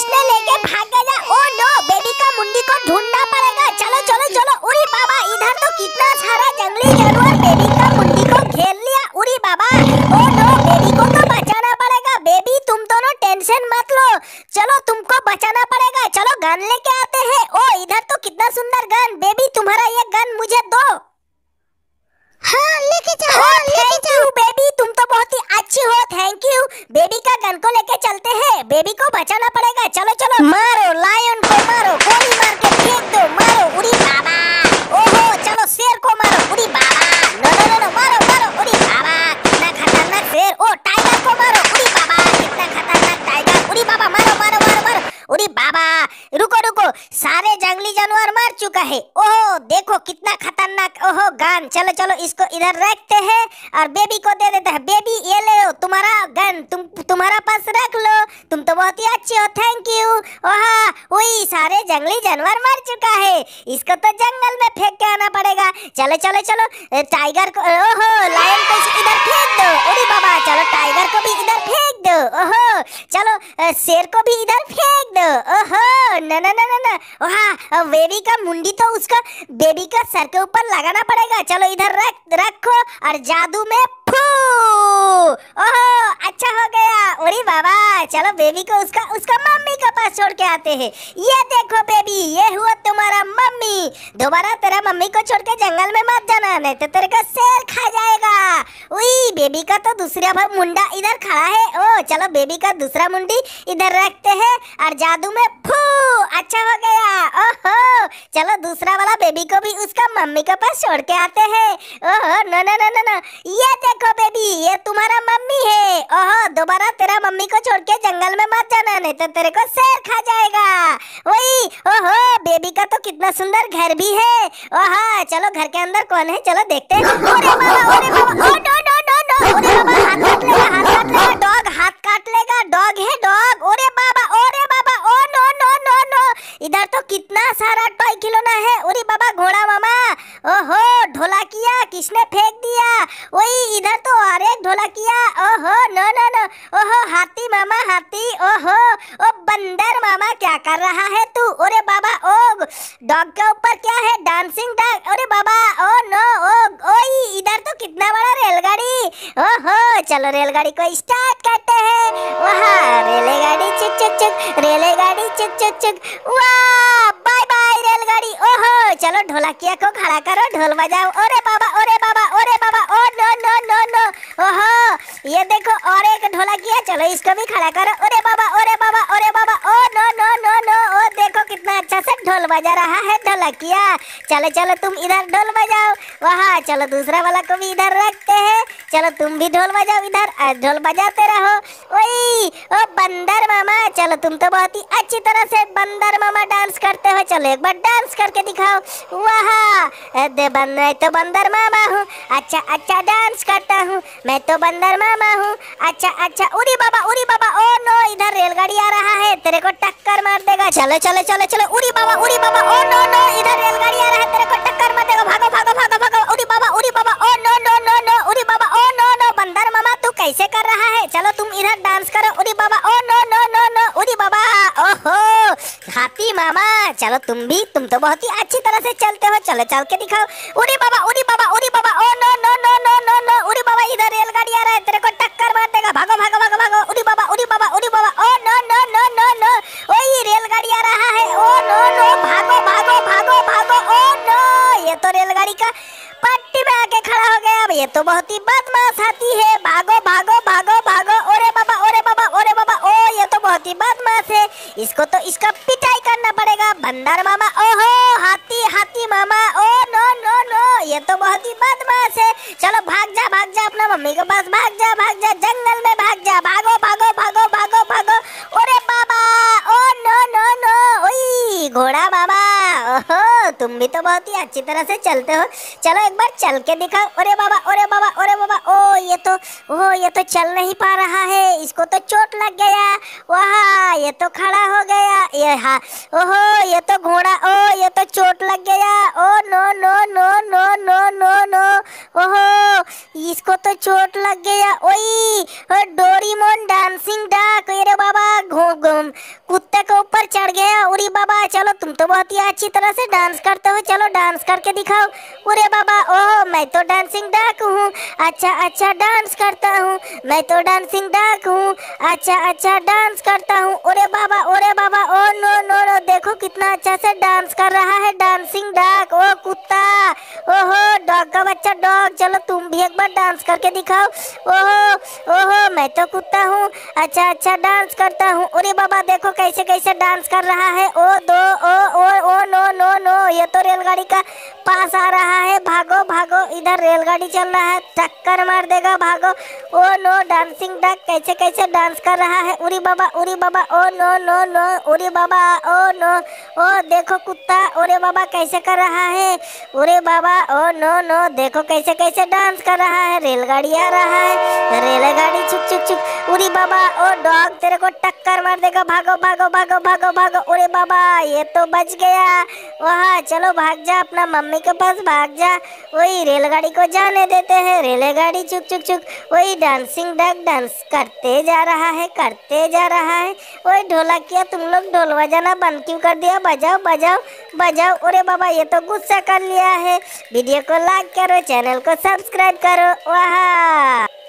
कृष्णा लेके भाग गया। ओ नो, बेबी का मुंडी को ढूंढना पड़ेगा। चलो चलो चलो। उरी बाबा, इधर तो कितना सारा जंगली जानवर बेबी का मुंडी को घेर लिया। उरी बाबा, ओ नो, बेबी को तो बचाना पड़ेगा। बेबी तुम दोनों टेंशन मत लो, चलो तुमको बचाना पड़ेगा। चलो गन लेके आते हैं। ओ इधर तो कितना सुंदर गन। बेबी तुम्हारा ये गन मुझे दो। हाँ लेके जाओ, लेके जाओ। बेबी तुम तो बहुत ही अच्छी हो, थैंक यू। बेबी का गन को लेके चलते हैं, बेबी को बचाना पड़ेगा। चलो चलो, मारो लायन को, मारो गोली मार के फेंक दो, मारो। उरी बाबा, ओहो चलो शेर को मारो। उरी बाबा, नो नो नो, मारो मारो। उरी बाबा कितना खतरनाक शेर। ओ टाइगर को मारो। उरी बाबा कितना खतरनाक टाइगर। उरी बाबा मारो मारो मारो मारो। उरी बाबा रुको रुको, सारे जंगली जानवर मार चुका है। ओहो देखो कितना खतरनाक, ओहो गन। चलो चलो इसको इधर रखते हैं और बेबी को दे देते हैं। बेबी ये ले लो तुम्हारा गन, तुम्हारा पास रख लो, तुम तो बहुत ही अच्छे हो, थैंक यू। ओहा वही सारे जंगली जानवर मर चुका है, इसको तो जंगल में फेंक के आना पड़ेगा। चलो चलो चलो, टाइगर को, ओहो लायन को इधर फेंक दो। अरे बाबा चलो टाइगर को भी इधर फेंक दो। ओहो चलो शेर को भी इधर फेंक दो। ओहो न न न न, ओहा बेबी का मुंडी तो उसका बेबी का सर के ऊपर लगाना पड़ेगा। चलो इधर रखो और जादू में फू। ओह अच्छा हो गया। अरे बाबा चलो बेबी को उसका मम्मी के पास छोड़ के आते हैं। ये देखो बेबी, ये हुआ तुम्हारा मम्मी। दोबारा तेरा मम्मी को छोड़ के जंगल में मत जाना, नहीं तो तेरे को शेर खा जाएगा। उई बेबी का तो दूसरा मुंडा इधर खड़ा है। ओ चलो बेबी का दूसरा मुंडी इधर रखते हैं और जादू में फू। अच्छा हो गया। ओहो चलो दूसरा वाला बेबी को भी उसका मम्मी के पास छोड़ के आते हैं। ओहो नो नो नो नो, ये देखो बेबी, ये तुम्हारा मम्मी है। ओहो दोबारा तेरा मम्मी को छोड़ के जंगल में मत जाना, नहीं तो तेरे को शेर खा जाएगा। वही ओहो बेबी का तो कितना सुंदर घर भी है। ओहा चलो घर के अंदर कौन है, चलो देखते हैं। अरे बाबा, अरे बाबा, oh no no no no, अरे बाबा हाथ काट लेगा, हाथ काट लेगा डॉग, हाथ काट लेगा डॉग है डॉग। अरे बाबा oh no no no no, इधर तो कितना सारा टॉय खिलौना है। अरे बाबा घोड़ा मामा, ओहो ढोला किया किसने फेंक दिया। वही इधर तो और एक ढोला किया। ओहो नो नो नो, ओहो हाथी मामा हाथी। ओहो ओ बंदर मामा क्या कर रहा है तू। अरे बाबा ओ डॉग के ऊपर क्या है, डांसिंग डॉग। अरे बाबा ओ नो, ओ ओई इधर तो कितना बड़ा रेलगाड़ी। ओहो चलो रेलगाड़ी को स्टार्ट करते हैं। वहाँ रेलगाड़ी चुक चुक चुक, रेलगाड़ी चुक चुक चुक, वाह बाय बाय रेलगाड़ी। ओहो चलो ढोलकिया को खड़ा करो, ढोल बजाओ। अरे बाबा अरे बाबा अरे बाबा, oh no no no no. ओहो ये देखो और एक ढोलकिया, चलो इसको भी खड़ा करो। अरे बाबा अरे बाबा अरे बाबा, oh no no no no. ओ देखो कितना अच्छा से ढोल बजा रहा है ढोलकिया। चलो चलो तुम इधर ढोल बजाओ। वहाँ चलो दूसरा वाला को भी इधर रखते हैं। चलो तुम भी ढोल बजाओ, इधर ढोल बजाते रहो। ओई ओ बंदर मामा, चलो तुम तो बहुत ही अच्छी तरह से बंदर मामा डांस करते हो, चलो एक बार डांस करके दिखाओ। वाह मैं तो बंदर मामा हूँ, अच्छा अच्छा डांस करता हूँ, मैं तो बंदर मामा हूँ, अच्छा। उरी बाबा उरी बाबा, ओ नो इधर रेलगाड़ी आ रहा है, तेरे को टक्कर मार देगा। चलो चलो चलो चलो, उरी बाबा ओ नो नो, इधर रेलगाड़ी आ रहा है, तेरे को टक्कर मार देगा। भागो भागो भागो भागो। उरी बाबा oh no no no no, उरी बाबा ओ नो नो। बंदर मामा तू कैसे कर रहा है, चलो तुम इधर डांस करो। उरी बाबा oh no no no no, उरी बाबा। ओहो हाथी मामा, चलो तुम तो बहुत ही अच्छी तरह से चलते हो, चलो चल के दिखाओ। उरी बाबा उरी बाबा उरी बाबा, oh no no no no no no. उरी बाबा इधर रेलगाड़ी आ रहा है, तेरे को टक्कर मार देगा। भागो भागो भागो भागो। उरी बाबा उरी बाबा उरी बाबा, oh no no no no no. ओए रेलगाड़ी आ रहा है, ओ नो नो। भागो भागो भागो भागो। ओ नो ये तो रेलगाड़ी का पट्टी में आके खड़ा हो गया। अब ये तो बहुत ही बदमाश हाथी है। भागो भागो भागो भागो। अरे बाबा अरे बाबा अरे बाबा, ओ ये तो बहुत ही बदमाश है, इसको तो इसका पिटाई करना पड़ेगा। बंदर मामा, ओहो हाथी हाथी मामा, ओ नो नो नो, ये तो बहुत ही बदमाश है। चलो भाग जा अपना मम्मी के पास, भाग जा जंगल में, भाग जा। भागो भागो भागो भागो भागो। अरे बाबा ओ नो नो नो। ओई घोड़ा बाबा, ओहो तुम भी तो बहुत ही अच्छी तरह से चलते हो, चलो एक बार चल के दिखाओ। अरे बाबा अरे बाबा अरे बाबा, ओ ये तो चल नहीं पा रहा है, इसको तो चोट लग गया। वाह ये तो खड़ा हो गया ये। हाँ ओहो ये तो घोड़ा, ओ ये तो चोट लग गया। Oh no no no no no no no. ओहो इसको तो चोट लग गया। ओई डोरीमोन डांसिंग डॉग। अरे बाबा घूम कुत्ते को उरे बाबा चलो तुम तो बहुत ही अच्छी तरह से डांस करते हो, चलो डांस करके दिखाओ। उरे बाबा ओह मैं तो डांसिंग डाक हूँ, अच्छा अच्छा डांस करता हूँ, मैं तो डांसिंग डाक हूँ, अच्छा अच्छा डांस करता हूँ। ओरे बाबा ओ नो नो नो देखो कितना अच्छा से डांस कर रहा है डांसिंग डाक। ओ कुत्ता ओहो डॉग का बच्चा डॉग, चलो तुम भी एक बार डांस करके दिखाओ। ओहो ओहो मैं तो कुत्ता हूँ, अच्छा अच्छा डांस करता हूँ। अरे बाबा देखो कैसे कैसे डांस कर रहा है। ओ दो ओ नो नो नो ये तो रेलगाड़ी का पास आ रहा है, भागो भागो, इधर रेलगाड़ी चल रहा है, टक्कर मार देगा, भागो। ओ नो डांसिंग डक कैसे कैसे डांस कर रहा है। उरी बाबा ओ नो नो नो, उरी बाबा ओ नो, ओ देखो कुत्ता ओरे बाबा कैसे कर रहा है। उरे बाबा ओ नो नो देखो कैसे कैसे डांस कर रहा है, रेलगाड़ी आ रहा है, रेलगाड़ी छुक छुक छुक। उरी बाबा ओ डॉग तेरे को टक्कर मार देगा, भागो भागो भागो भागो भागो। उरे बाबा ये तो बच गया, वहाँ चलो भाग जा अपना मम्मी के पास भाग जा, वही रेलगाड़ी को जाने देते हैं, रेलगाड़ी चुक चुक चुक। वही डांसिंग डक डांस करते जा रहा है करते जा रहा है। वही ढोलकिया तुम लोग ढोल बजाना बंद क्यों कर दिया, बजाओ बजाओ बजाओ। अरे बाबा ये तो गुस्सा कर लिया है। वीडियो को लाइक करो, चैनल को सब्सक्राइब करो। वाह।